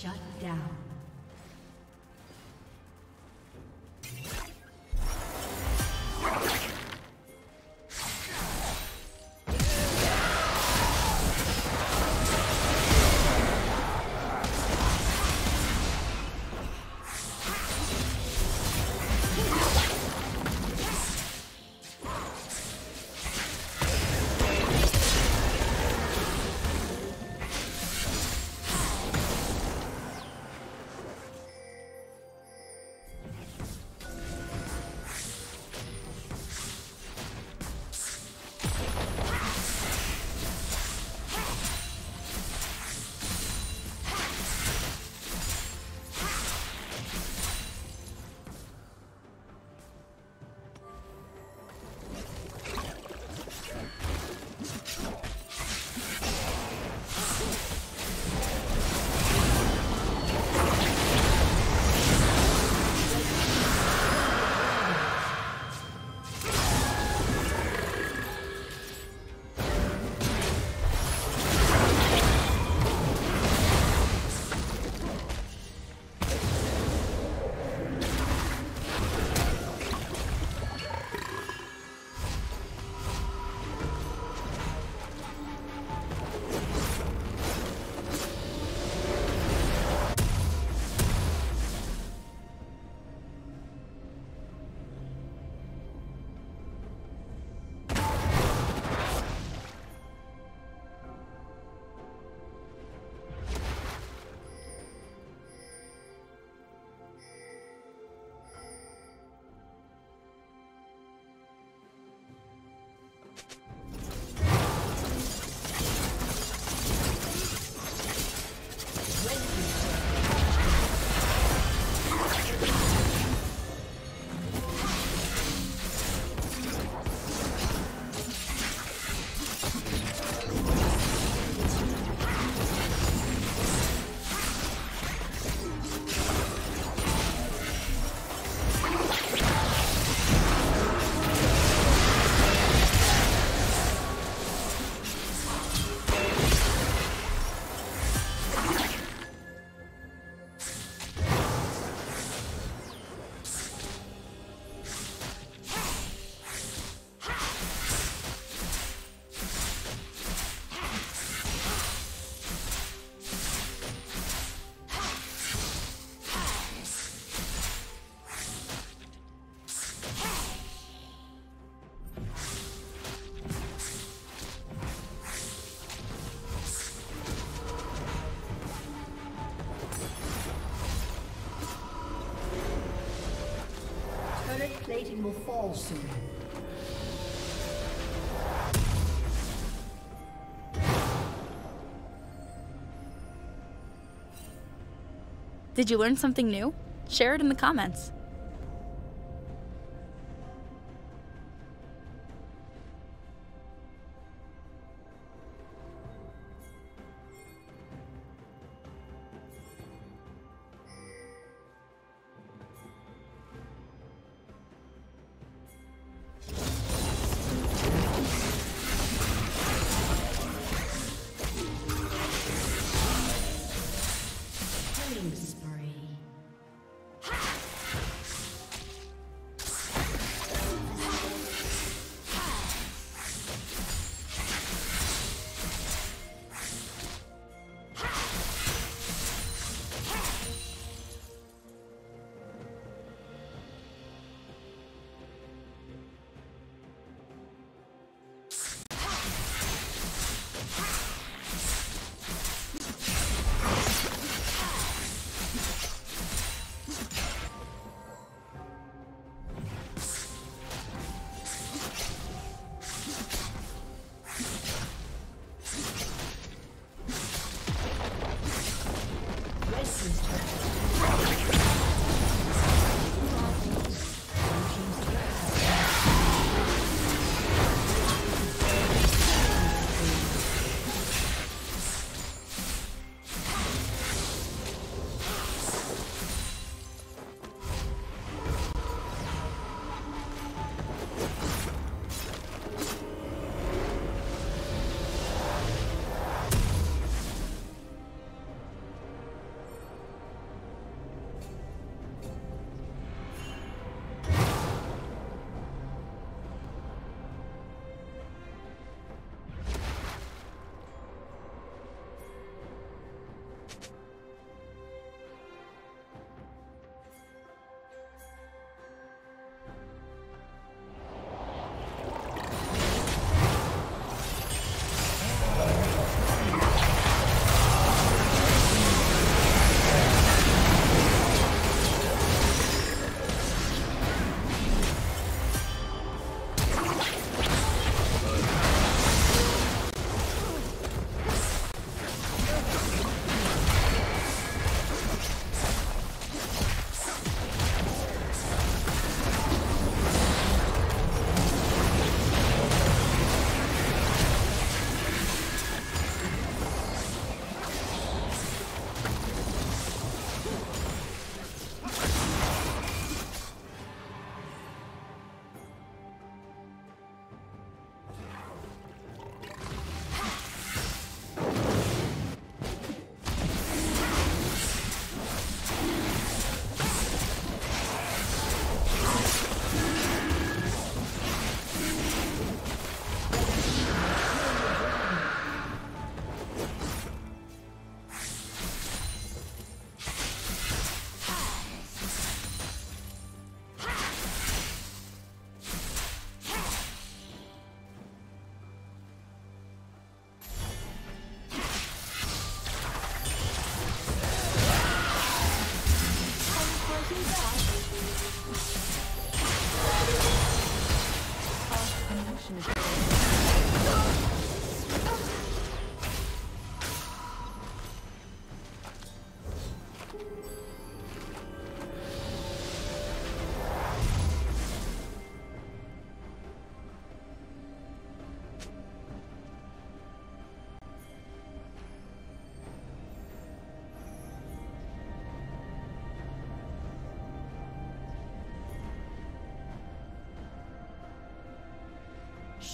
Shut down. Plating will fall soon. Did you learn something new? Share it in the comments.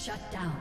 Shut down.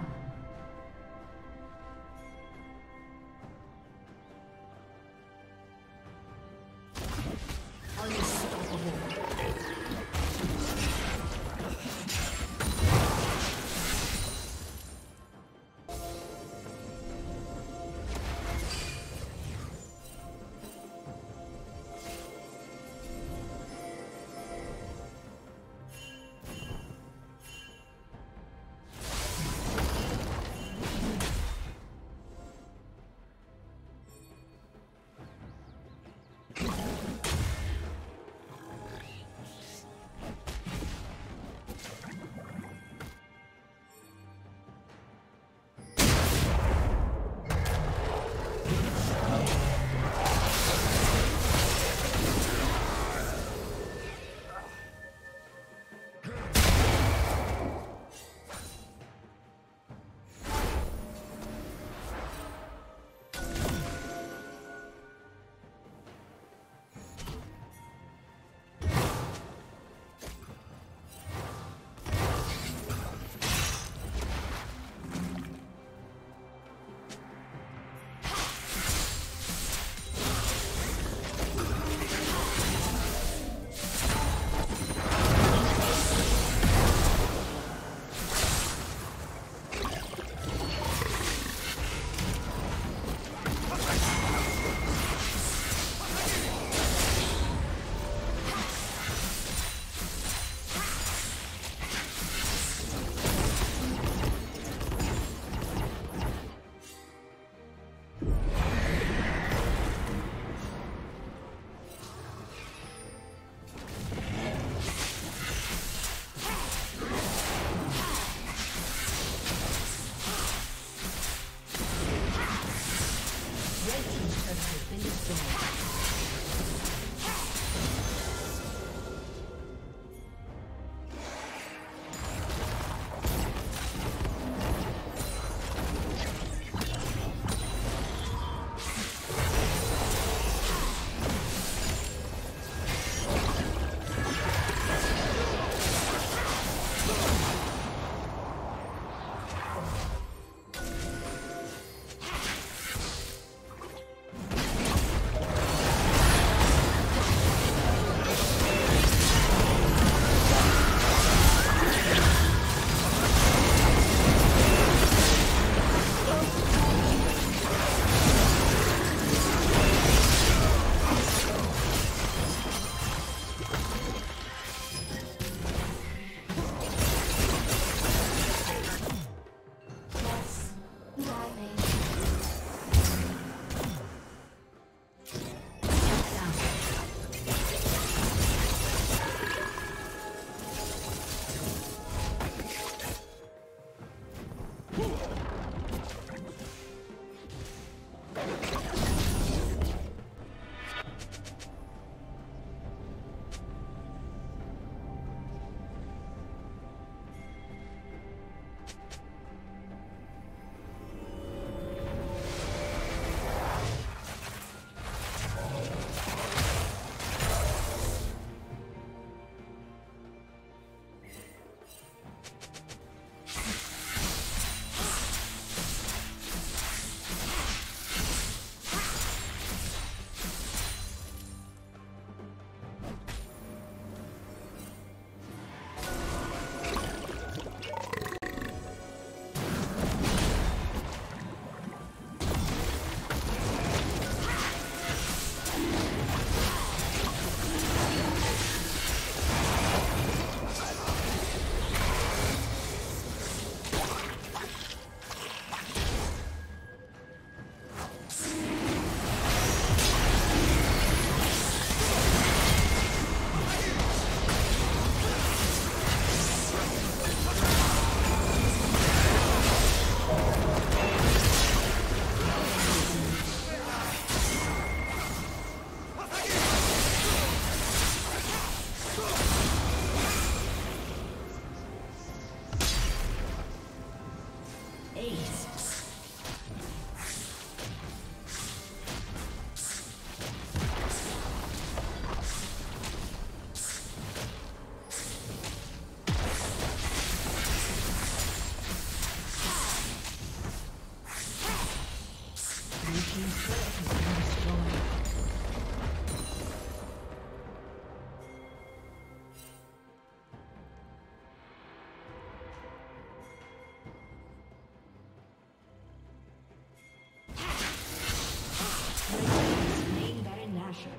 passion.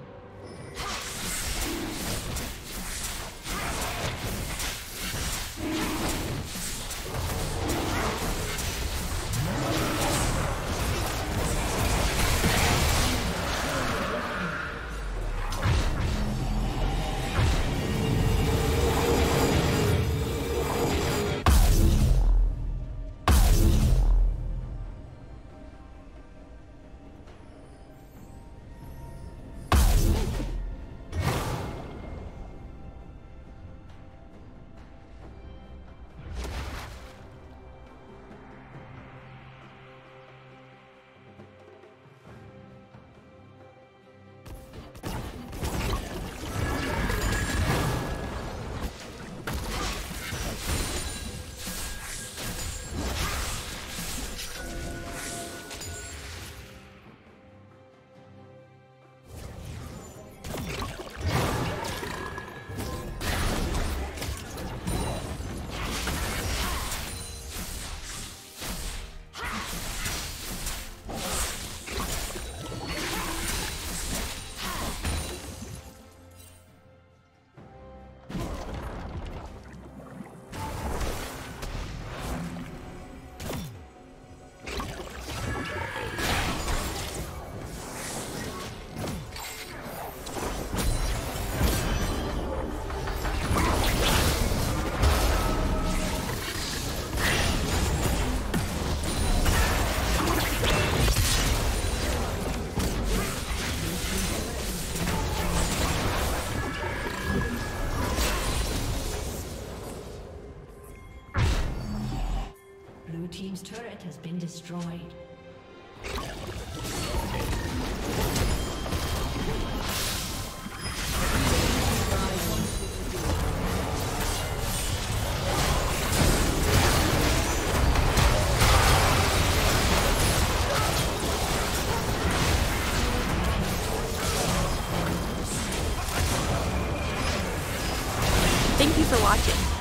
Team's turret has been destroyed. Thank you for watching.